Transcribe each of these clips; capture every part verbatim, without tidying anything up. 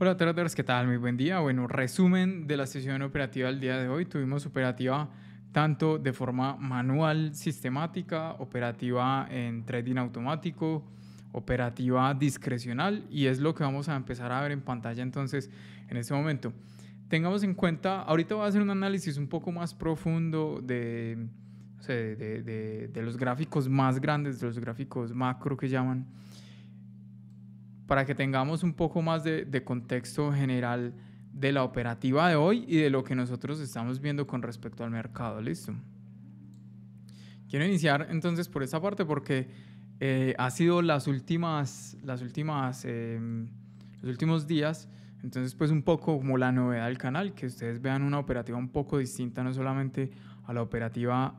Hola traders, ¿qué tal? Muy buen día. Bueno, resumen de la sesión operativa del día de hoy. Tuvimos operativa tanto de forma manual, sistemática, operativa en trading automático, operativa discrecional, y es lo que vamos a empezar a ver en pantalla entonces en este momento. Tengamos en cuenta, ahorita voy a hacer un análisis un poco más profundo de, o sea, de, de, de los gráficos más grandes, de los gráficos macro que llaman, para que tengamos un poco más de, de contexto general de la operativa de hoy y de lo que nosotros estamos viendo con respecto al mercado. ¿Listo? Quiero iniciar entonces por esta parte porque eh, ha sido las últimas, las últimas, eh, los últimos días, entonces pues un poco como la novedad del canal, que ustedes vean una operativa un poco distinta, no solamente a la operativa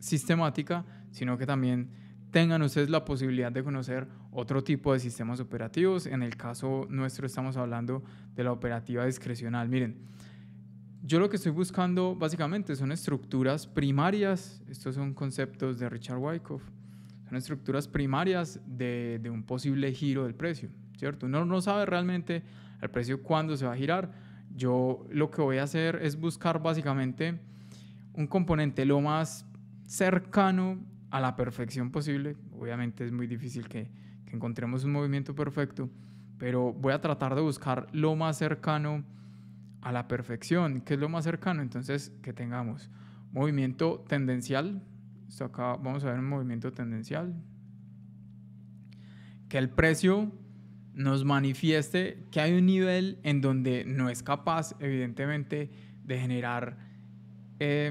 sistemática, sino que también tengan ustedes la posibilidad de conocer otro tipo de sistemas operativos. En el caso nuestro estamos hablando de la operativa discrecional. Miren, yo lo que estoy buscando básicamente son estructuras primarias. Estos son conceptos de Richard Wyckoff. Son estructuras primarias de, de un posible giro del precio, ¿cierto? Uno no sabe realmente el precio cuándo se va a girar. Yo lo que voy a hacer es buscar básicamente un componente lo más cercano a la perfección posible. Obviamente es muy difícil que, que encontremos un movimiento perfecto, pero voy a tratar de buscar lo más cercano a la perfección. ¿Qué es lo más cercano? Entonces, que tengamos movimiento tendencial. Esto acá vamos a ver un movimiento tendencial. Que el precio nos manifieste que hay un nivel en donde no es capaz, evidentemente, de generar Eh,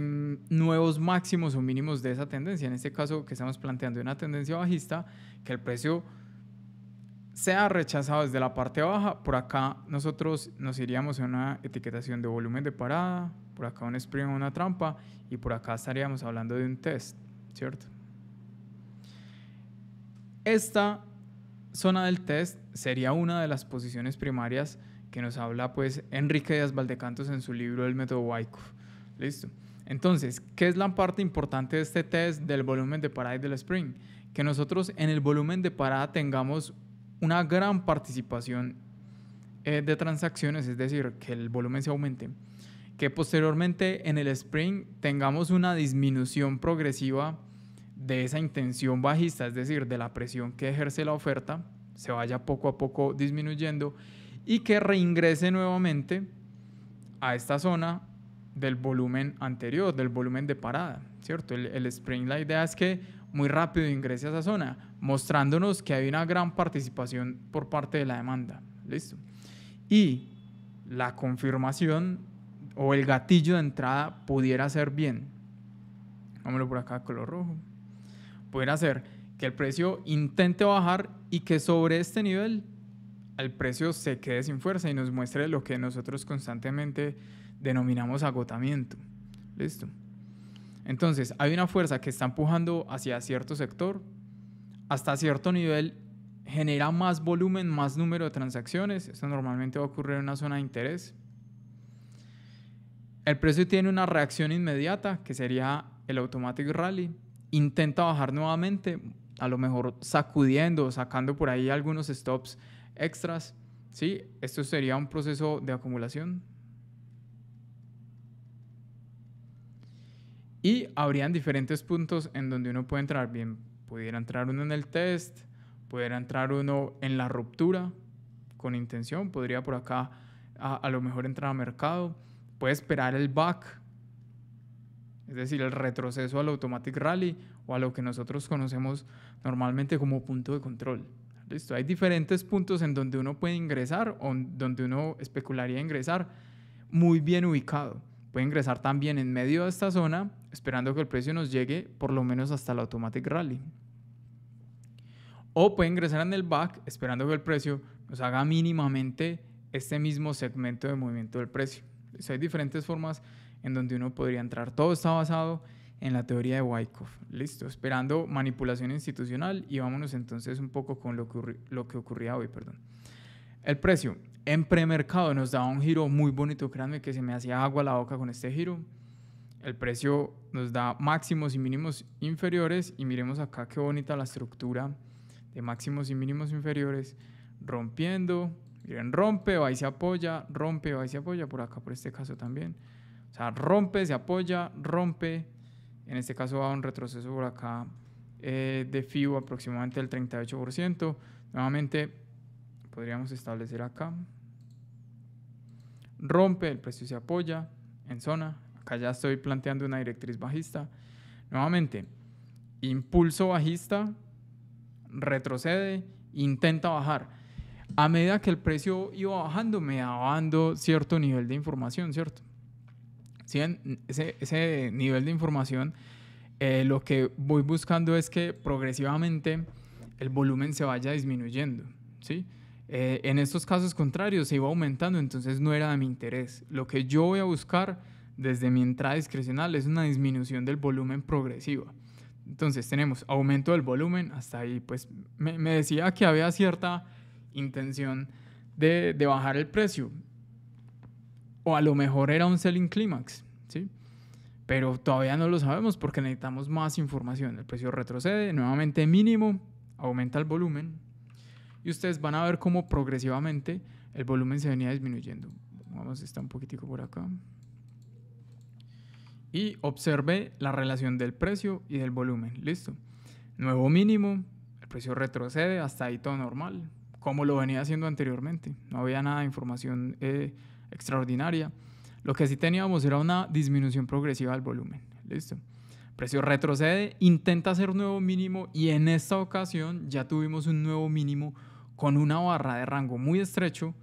nuevos máximos o mínimos de esa tendencia. En este caso que estamos planteando una tendencia bajista, que el precio sea rechazado desde la parte baja. Por acá nosotros nos iríamos a una etiquetación de volumen de parada, por acá un spring o una trampa, y por acá estaríamos hablando de un test, ¿cierto? Esta zona del test sería una de las posiciones primarias que nos habla pues Enrique Díaz Valdecantos en su libro El método Wyckoff. Listo. Entonces, ¿qué es la parte importante de este test del volumen de parada y del spring? Que nosotros en el volumen de parada tengamos una gran participación eh, de transacciones, es decir, que el volumen se aumente. Que posteriormente en el spring tengamos una disminución progresiva de esa intención bajista, es decir, de la presión que ejerce la oferta, se vaya poco a poco disminuyendo y que reingrese nuevamente a esta zona del volumen anterior, del volumen de parada, ¿cierto? El, el spring, la idea es que muy rápido ingrese a esa zona, mostrándonos que hay una gran participación por parte de la demanda, ¿listo? Y la confirmación o el gatillo de entrada pudiera ser bien, vámonos por acá, color rojo, pudiera ser que el precio intente bajar y que sobre este nivel el precio se quede sin fuerza y nos muestre lo que nosotros constantemente denominamos agotamiento. Listo. Entonces, hay una fuerza que está empujando hacia cierto sector, hasta cierto nivel genera más volumen, más número de transacciones. Esto normalmente va a ocurrir en una zona de interés. El precio tiene una reacción inmediata, que sería el automatic rally. Intenta bajar nuevamente, a lo mejor sacudiendo, sacando por ahí algunos stops extras, ¿sí? Esto sería un proceso de acumulación. Y habrían diferentes puntos en donde uno puede entrar. Bien, pudiera entrar uno en el test, pudiera entrar uno en la ruptura con intención, podría por acá a, a lo mejor entrar a mercado, puede esperar el back, es decir, el retroceso al automatic rally o a lo que nosotros conocemos normalmente como punto de control. Listo, hay diferentes puntos en donde uno puede ingresar o donde uno especularía ingresar muy bien ubicado. Puede ingresar también en medio de esta zona, esperando que el precio nos llegue por lo menos hasta el automatic rally. O puede ingresar en el back, esperando que el precio nos haga mínimamente este mismo segmento de movimiento del precio. Entonces, hay diferentes formas en donde uno podría entrar. Todo está basado en la teoría de Wyckoff. Listo, esperando manipulación institucional, y vámonos entonces un poco con lo que, lo que ocurría hoy. Perdón. El precio en premercado nos daba un giro muy bonito, créanme que se me hacía agua la boca con este giro. El precio nos da máximos y mínimos inferiores, y miremos acá qué bonita la estructura de máximos y mínimos inferiores, rompiendo, Miren, rompe, va y se apoya, rompe, va y se apoya, por acá, por este caso también. O sea, rompe, se apoya, rompe. En este caso va un retroceso por acá eh, de F I B O aproximadamente del treinta y ocho por ciento. Nuevamente podríamos establecer acá. Rompe, el precio se apoya en zona. Acá ya estoy planteando una directriz bajista. Nuevamente, impulso bajista, retrocede, intenta bajar. A medida que el precio iba bajando, me daba dando cierto nivel de información, ¿cierto? ¿Sí? Ese, ese nivel de información, eh, lo que voy buscando es que progresivamente el volumen se vaya disminuyendo, ¿sí? Eh, en estos casos contrarios se iba aumentando, entonces no era de mi interés. Lo que yo voy a buscar desde mi entrada discrecional es una disminución del volumen progresiva. Entonces tenemos aumento del volumen, hasta ahí pues me, me decía que había cierta intención de, de bajar el precio, o a lo mejor era un selling clímax, ¿sí? Pero todavía no lo sabemos porque necesitamos más información. El precio retrocede, nuevamente mínimo, aumenta el volumen y ustedes van a ver cómo progresivamente el volumen se venía disminuyendo. Vamos, está un poquitico por acá. Y observe la relación del precio y del volumen. Listo. Nuevo mínimo, el precio retrocede, hasta ahí todo normal, como lo venía haciendo anteriormente. No había nada de información eh, extraordinaria. Lo que sí teníamos era una disminución progresiva del volumen. Listo. Precio retrocede, intenta hacer nuevo mínimo y en esta ocasión ya tuvimos un nuevo mínimo con una barra de rango muy estrecho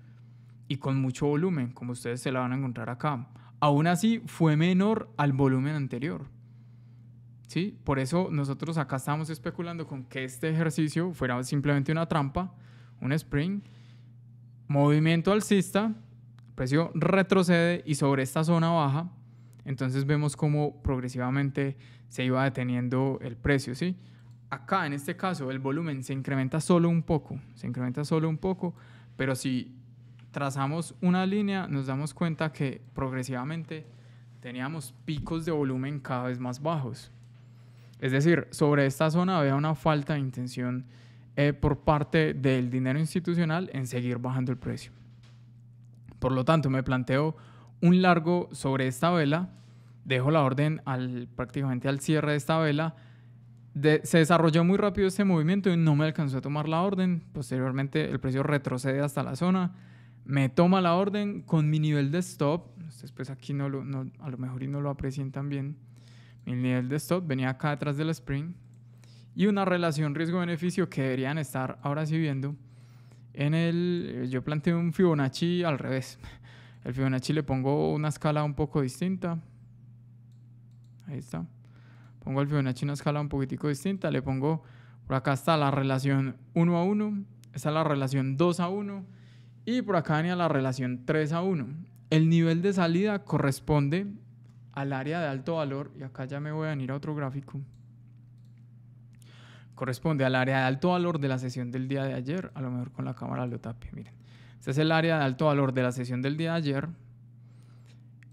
y con mucho volumen, como ustedes se la van a encontrar acá. Aún así fue menor al volumen anterior, ¿sí? Por eso nosotros acá estábamos especulando con que este ejercicio fuera simplemente una trampa, un sprint, movimiento alcista, precio retrocede y sobre esta zona baja, entonces vemos cómo progresivamente se iba deteniendo el precio, ¿sí? Acá en este caso el volumen se incrementa solo un poco, se incrementa solo un poco, pero si trazamos una línea, nos damos cuenta que progresivamente teníamos picos de volumen cada vez más bajos. Es decir, sobre esta zona había una falta de intención eh, por parte del dinero institucional en seguir bajando el precio. Por lo tanto, me planteo un largo sobre esta vela, dejo la orden al, prácticamente al cierre de esta vela. De, se desarrolló muy rápido este movimiento y no me alcanzó a tomar la orden. Posteriormente, el precio retrocede hasta la zona. Me toma la orden con mi nivel de stop. Ustedes pues aquí no lo, no, a lo mejor y no lo aprecian tan bien. Mi nivel de stop venía acá detrás del sprint y una relación riesgo-beneficio que deberían estar ahora sí viendo. En el, yo planteé un Fibonacci al revés. El Fibonacci le pongo una escala un poco distinta. Ahí está. Pongo al Fibonacci una escala un poquitico distinta. Le pongo, por acá está la relación uno a uno. Esta es la relación dos a uno. Y por acá venía la relación tres a uno. El nivel de salida corresponde al área de alto valor, y acá ya me voy a venir a otro gráfico. Corresponde al área de alto valor de la sesión del día de ayer. A lo mejor con la cámara lo tape, miren. Este es el área de alto valor de la sesión del día de ayer.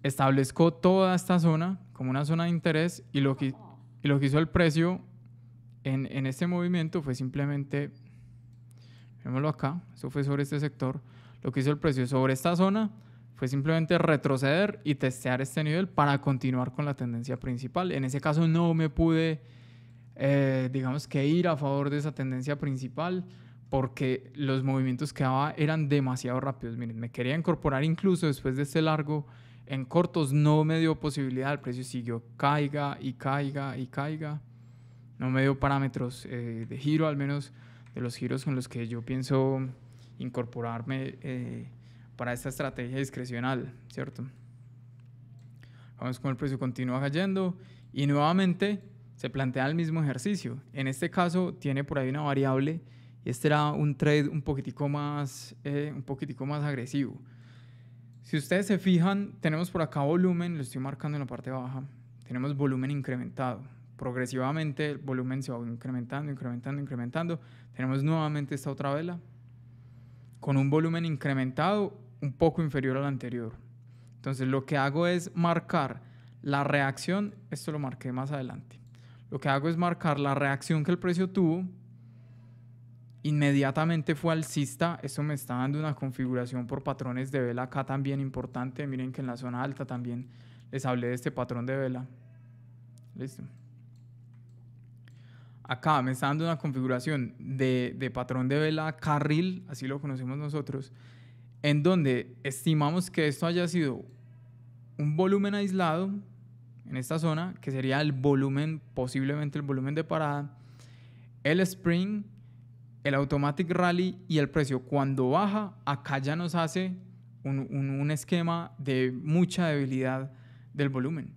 Establezco toda esta zona como una zona de interés y lo que, y lo que hizo el precio en, en este movimiento fue simplemente, vémoslo acá, eso fue sobre este sector. Lo que hizo el precio sobre esta zona fue simplemente retroceder y testear este nivel para continuar con la tendencia principal. En ese caso no me pude, eh, digamos que ir a favor de esa tendencia principal porque los movimientos que daba eran demasiado rápidos. Miren, me quería incorporar incluso después de este largo en cortos, no me dio posibilidad, el precio siguió caiga y caiga y caiga. No me dio parámetros eh, de giro, al menos de los giros con los que yo pienso incorporarme eh, para esta estrategia discrecional, ¿cierto? Vamos con el precio, continúa cayendo y nuevamente se plantea el mismo ejercicio. En este caso tiene por ahí una variable y este era un trade un poquitico más, eh, un poquitico más agresivo. Si ustedes se fijan, tenemos por acá volumen, lo estoy marcando en la parte baja, tenemos volumen incrementado. Progresivamente el volumen se va incrementando, incrementando, incrementando. Tenemos nuevamente esta otra vela con un volumen incrementado un poco inferior al anterior. Entonces lo que hago es marcar la reacción, esto lo marqué más adelante, lo que hago es marcar la reacción que el precio tuvo Inmediatamente fue alcista. Esto me está dando una configuración por patrones de vela acá también importante. Miren que en la zona alta también les hablé de este patrón de vela. Listo. Acá me está dando una configuración de, de patrón de vela carril, así lo conocemos nosotros, en donde estimamos que esto haya sido un volumen aislado en esta zona, que sería el volumen, posiblemente el volumen de parada, el spring, el automatic rally y el precio. Cuando baja, acá ya nos hace un, un, un esquema de mucha debilidad del volumen.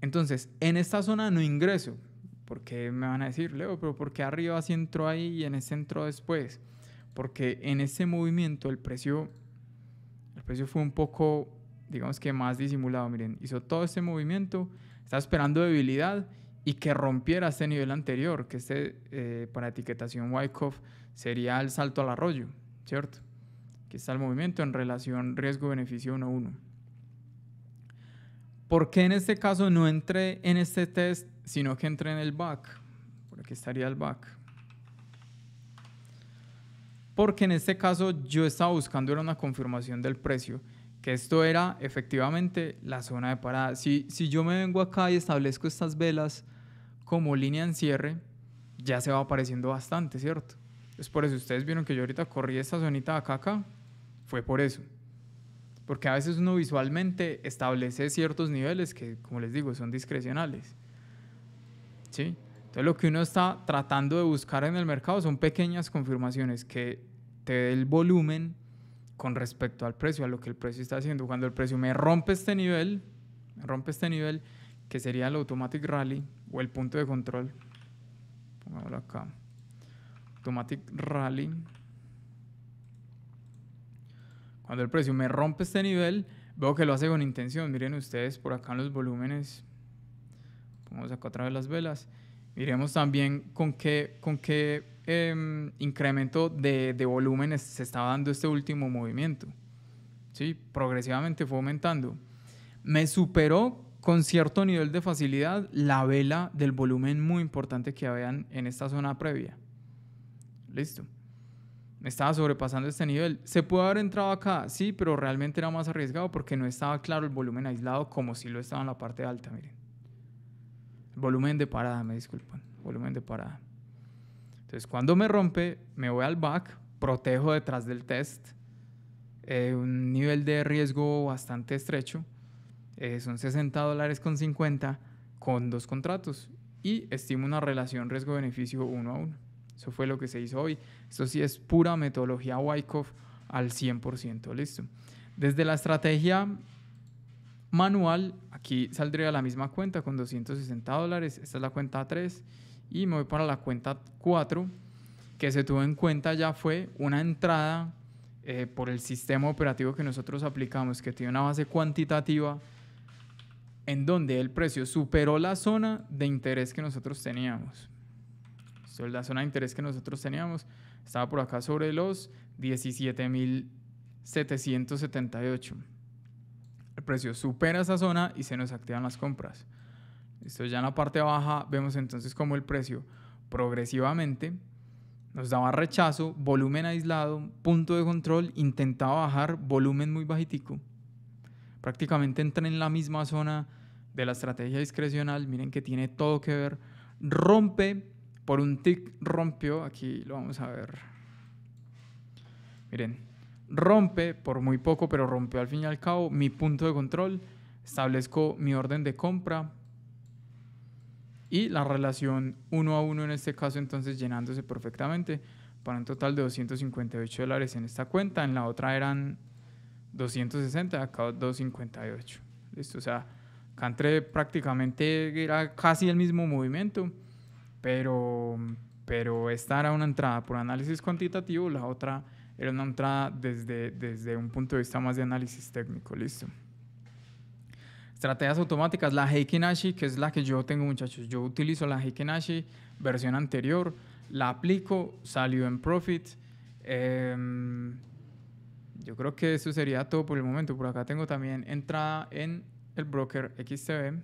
Entonces, en esta zona no ingreso. Porque me van a decir, Leo, pero ¿por qué arriba sí entró ahí y en ese entró después? Porque en ese movimiento el precio, el precio fue un poco, digamos que más disimulado. Miren, hizo todo este movimiento, estaba esperando debilidad y que rompiera este nivel anterior, que este eh, para etiquetación Wyckoff sería el salto al arroyo, ¿cierto? Aquí está el movimiento en relación riesgo-beneficio uno a uno. ¿Por qué en este caso no entré en este test, sino que entré en el back? Por aquí estaría el back. Porque en este caso yo estaba buscando era una confirmación del precio, que esto era efectivamente la zona de parada. Si, si yo me vengo acá y establezco estas velas como línea en cierre, ya se va apareciendo bastante, ¿cierto? Es por eso, ustedes vieron que yo ahorita corrí esta zonita de acá a acá, fue por eso. Porque a veces uno visualmente establece ciertos niveles que, como les digo, son discrecionales, ¿sí? Entonces lo que uno está tratando de buscar en el mercado son pequeñas confirmaciones que te dé el volumen con respecto al precio, a lo que el precio está haciendo. Cuando el precio me rompe este nivel, me rompe este nivel, que sería el automatic rally o el punto de control, pongámoslo acá, automatic rally. Cuando el precio me rompe este nivel, veo que lo hace con intención. Miren ustedes por acá en los volúmenes. Pongamos acá otra vez las velas. Miremos también con qué, con qué eh, incremento de, de volúmenes se estaba dando este último movimiento. ¿Sí? Progresivamente fue aumentando. Me superó con cierto nivel de facilidad la vela del volumen muy importante que habían en esta zona previa. Listo. Me estaba sobrepasando este nivel. ¿Se puede haber entrado acá? Sí, pero realmente era más arriesgado porque no estaba claro el volumen aislado como si lo estaba en la parte alta, miren. El volumen de parada, me disculpan, volumen de parada. Entonces, cuando me rompe, me voy al back, protejo detrás del test, eh, un nivel de riesgo bastante estrecho, eh, son sesenta dólares con cincuenta con dos contratos y estimo una relación riesgo-beneficio uno a uno. Eso fue lo que se hizo hoy. Esto sí es pura metodología Wyckoff al cien por ciento. Listo. Desde la estrategia manual, aquí saldría la misma cuenta con doscientos sesenta dólares. Esta es la cuenta tres. Y me voy para la cuenta cuatro, que se tuvo en cuenta ya fue una entrada eh, por el sistema operativo que nosotros aplicamos, que tiene una base cuantitativa, en donde el precio superó la zona de interés que nosotros teníamos. La zona de interés que nosotros teníamos estaba por acá sobre los diecisiete mil setecientos setenta y ocho. El precio supera esa zona y se nos activan las compras. Esto ya en la parte baja vemos entonces como el precio progresivamente nos daba rechazo, volumen aislado, punto de control, intentaba bajar, volumen muy bajitico. Prácticamente entra en la misma zona de la estrategia discrecional. Miren que tiene todo que ver. Rompe. Por un tick rompió, aquí lo vamos a ver. Miren, rompe por muy poco, pero rompió al fin y al cabo mi punto de control. Establezco mi orden de compra y la relación uno a uno en este caso, entonces llenándose perfectamente para un total de doscientos cincuenta y ocho dólares en esta cuenta. En la otra eran doscientos sesenta, acá doscientos cincuenta y ocho. Listo, o sea, acá entré prácticamente, era casi el mismo movimiento. Pero, pero esta era una entrada por análisis cuantitativo, la otra era una entrada desde, desde un punto de vista más de análisis técnico, listo. Estrategias automáticas, la Heikin Ashi, que es la que yo tengo, muchachos. Yo utilizo la Heikin Ashi versión anterior, la aplico, salió en profit. Eh, yo creo que eso sería todo por el momento. Por acá tengo también entrada en el broker X T B.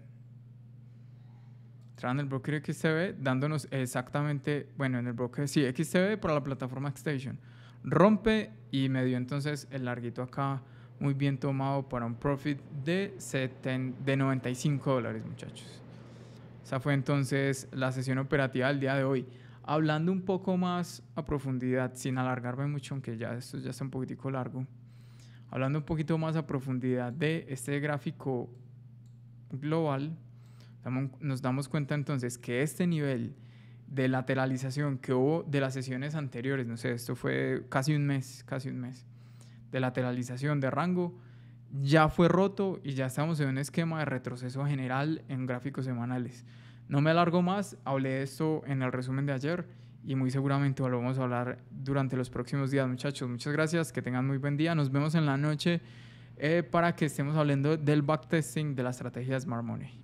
encontrarán en el broker X T B dándonos exactamente, bueno, en el broker, sí, X T B por la plataforma Xtation. Rompe y me dio entonces el larguito acá, muy bien tomado para un profit de, noventa y cinco dólares, muchachos. Esa fue entonces la sesión operativa del día de hoy. Hablando un poco más a profundidad, sin alargarme mucho, aunque ya esto ya está un poquitico largo, hablando un poquito más a profundidad de este gráfico global, nos damos cuenta entonces que este nivel de lateralización que hubo de las sesiones anteriores, no sé, esto fue casi un mes, casi un mes, de lateralización de rango, ya fue roto y ya estamos en un esquema de retroceso general en gráficos semanales. No me alargo más, hablé de esto en el resumen de ayer y muy seguramente volvemos a hablar durante los próximos días, muchachos. Muchas gracias, que tengan muy buen día. Nos vemos en la noche eh, para que estemos hablando del backtesting de la estrategia Smart Money.